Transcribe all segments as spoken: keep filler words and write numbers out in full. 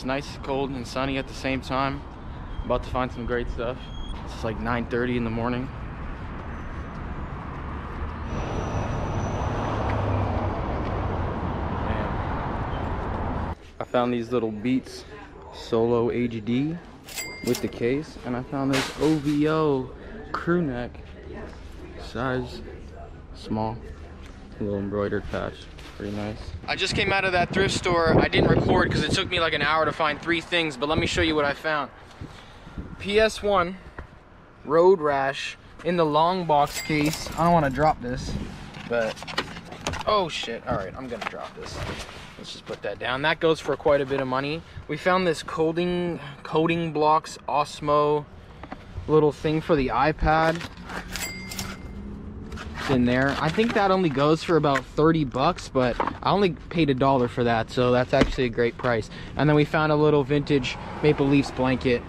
It's nice, cold, and sunny at the same time. About to find some great stuff. It's like nine thirty in the morning. Man. I found these little Beats Solo H D with the case, and I found this O V O crew neck, size small, a little embroidered patch. Pretty nice. I just came out of that thrift store. I didn't record because it took me like an hour to find three things, but let me show you what I found. P S one, Road Rash, in the long box case. I don't want to drop this, but oh shit, all right, I'm gonna drop this. Let's just put that down. That goes for quite a bit of money. We found this coding, coding blocks Osmo little thing for the iPad. In there, I think that only goes for about thirty bucks, but I only paid a dollar for that, so that's actually a great price. And then we found a little vintage Maple Leafs blanket,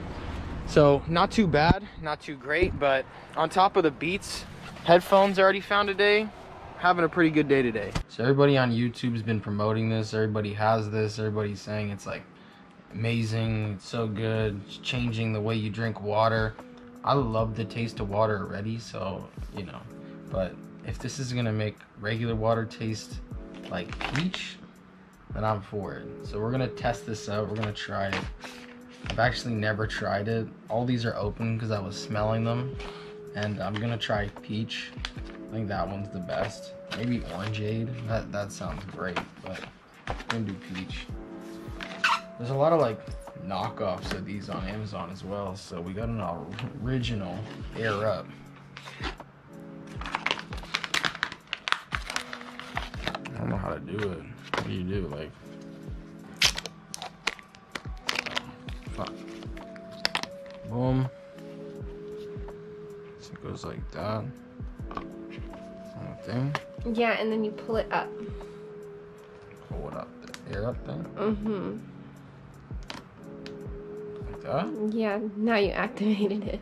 so not too bad, not too great. But on top of the Beats headphones I already found today, having a pretty good day today. So everybody on YouTube's been promoting this, everybody has this, everybody's saying it's like amazing, it's so good, it's changing the way you drink water. I love the taste of water already, so you know, but if this is gonna make regular water taste like peach, then I'm for it. So we're gonna test this out, we're gonna try it. I've actually never tried it. All these are open because I was smelling them, and I'm gonna try peach. I think that one's the best. Maybe orangeade, that, that sounds great, but I'm gonna do peach. There's a lot of like knockoffs of these on Amazon as well, so we got an original Air Up. I don't know how to do it. What do you do? Like, fuck. Boom. So it goes like that. Thing. Yeah, and then you pull it up. Pull it up. The air up thing? Mm-hmm. Like that? Yeah, now you activated it.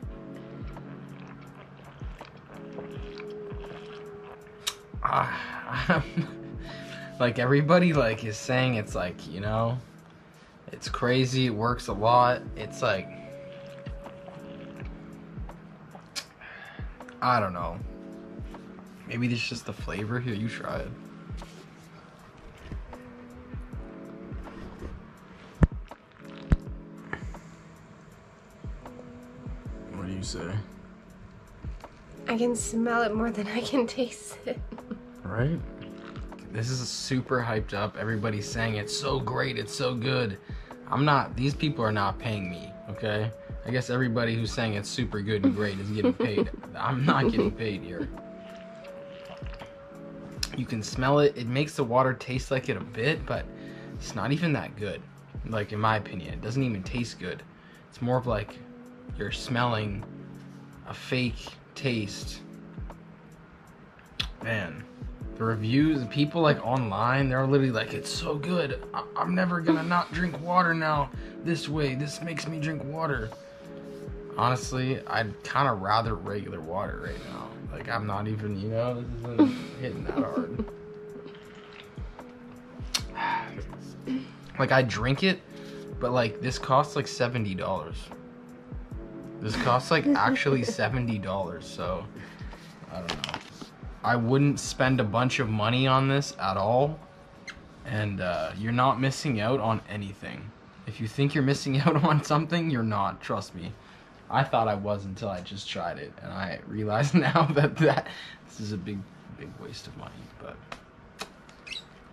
Ah, I'm like everybody like is saying it's like, you know, it's crazy, it works a lot, it's like, I don't know, maybe it's just the flavor. Here, you try it. What do you say? I can smell it more than I can taste it. Right? This is super hyped up. Everybody's saying it's so great, it's so good. I'm not, these people are not paying me, okay? I guess everybody who's saying it's super good and great is getting paid. I'm not getting paid here. You can smell it. It makes the water taste like it a bit, but it's not even that good. Like, in my opinion, it doesn't even taste good. It's more of like you're smelling a fake taste. Man. The reviews, the people like online, they're literally like, it's so good, I I'm never gonna not drink water now this way, this makes me drink water. Honestly, I'd kind of rather regular water right now. Like, I'm not even, you know, this isn't hitting that hard. Like, I drink it, but like this costs like seventy dollars. This costs like actually seventy dollars, so I don't know. I wouldn't spend a bunch of money on this at all, and uh, you're not missing out on anything. If you think you're missing out on something, you're not, trust me. I thought I was until I just tried it, and I realize now that, that this is a big, big waste of money, but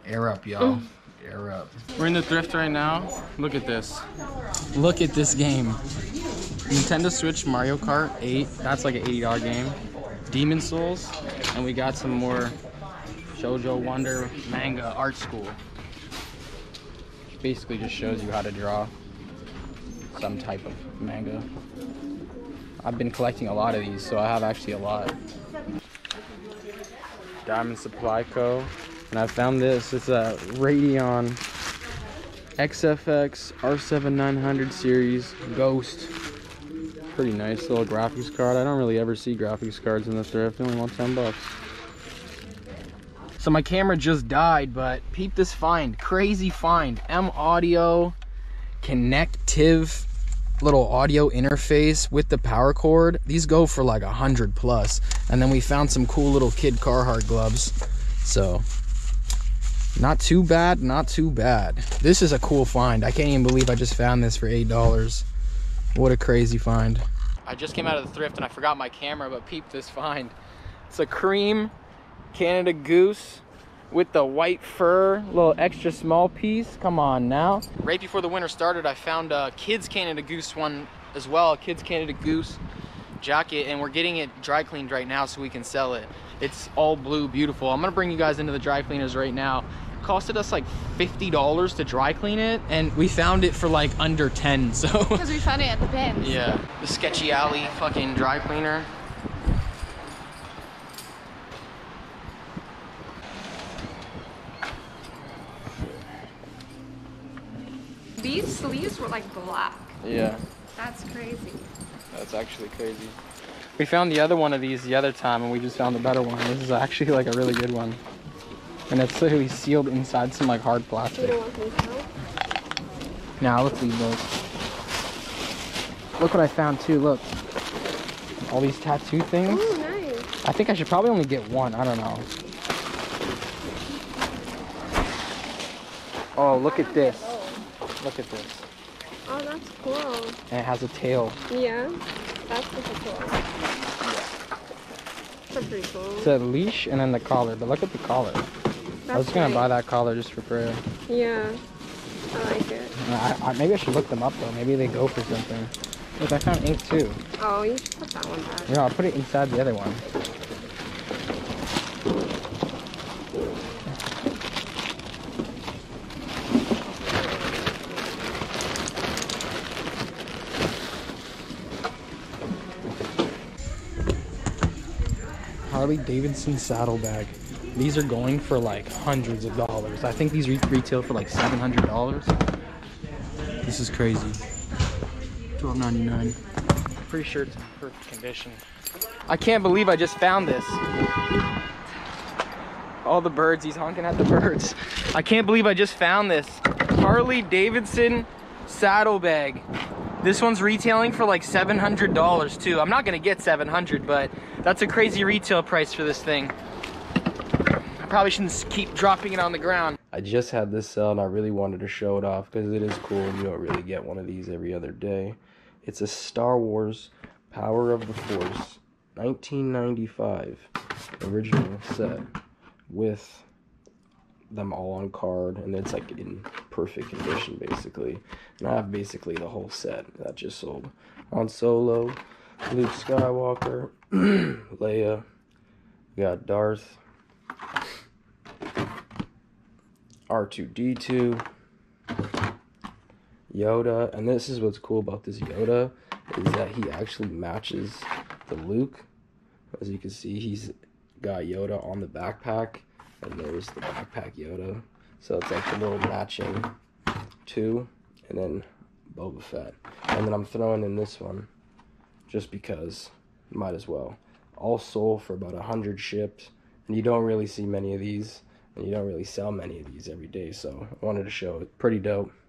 air up, y'all, air up. We're in the thrift right now. Look at this. Look at this game. Nintendo Switch Mario Kart eight, that's like an eighty dollar game. Demon Souls, and we got some more Shoujo Wonder manga art school. Basically just shows you how to draw some type of manga. I've been collecting a lot of these, so I have actually a lot. Diamond Supply Co. And I found this. It's a Radeon X F X R seven nine hundred series Ghost. Pretty nice little graphics card. I don't really ever see graphics cards in the thrift. I only want ten bucks. So my camera just died, but peep this find. Crazy find. M-Audio connective little audio interface with the power cord. These go for like a hundred plus. And then we found some cool little kid Carhartt gloves. So not too bad, not too bad. This is a cool find. I can't even believe I just found this for eight dollars. What a crazy find. I just came out of the thrift and I forgot my camera, but peep this find. It's a cream Canada Goose with the white fur, little extra small piece. Come on now. Right before the winter started, I found a kids Canada Goose one as well, a kids Canada Goose jacket, and we're getting it dry cleaned right now so we can sell it. It's all blue, beautiful. I'm gonna bring you guys into the dry cleaners right now. It costed us like fifty dollars to dry clean it, and we found it for like under ten, so. Because we found it at the bin. Yeah, the sketchy alley fucking dry cleaner. These sleeves were like black. Yeah. That's crazy. That's actually crazy. We found the other one of these the other time and we just found a better one. This is actually like a really good one. And it's literally sealed inside some like hard plastic. You don't want these, nah, let's leave those. Look what I found too, look. All these tattoo things. Ooh, nice. I think I should probably only get one, I don't know. Oh, look at this. Look at this. Oh, that's cool. And it has a tail. Yeah, that's pretty cool. That's pretty cool. It's a leash and then the collar, but look at the collar. That's I was going nice. to buy that collar just for prayer. Yeah, I like it. I, I, maybe I should look them up though. Maybe they go for something. Look, I found ink too. Oh, you should put that one back. Yeah, I'll put it inside the other one. Harley-Davidson saddlebag. These are going for like hundreds of dollars. I think these re retail for like seven hundred dollars. This is crazy. twelve ninety-nine. Pretty sure it's in perfect condition. I can't believe I just found this. All the birds, he's honking at the birds. I can't believe I just found this. Harley-Davidson saddlebag. This one's retailing for like seven hundred dollars too. I'm not gonna get seven hundred dollars, but that's a crazy retail price for this thing. I probably shouldn't keep dropping it on the ground. I just had this sale and I really wanted to show it off because it is cool and you don't really get one of these every other day. It's a Star Wars Power of the Force nineteen ninety-five original set with them all on card, and it's like in perfect condition basically. And I have basically the whole set that just sold. Han Solo, Luke Skywalker, Leia, we got Darth, R two D two, Yoda, and this is what's cool about this Yoda, is that he actually matches the Luke. As you can see, he's got Yoda on the backpack, and there's the backpack Yoda, so it's like a little matching two, and then Boba Fett, and then I'm throwing in this one, just because, might as well. All sold for about a hundred shipped, and you don't really see many of these, and you don't really sell many of these every day, so I wanted to show it. Pretty dope.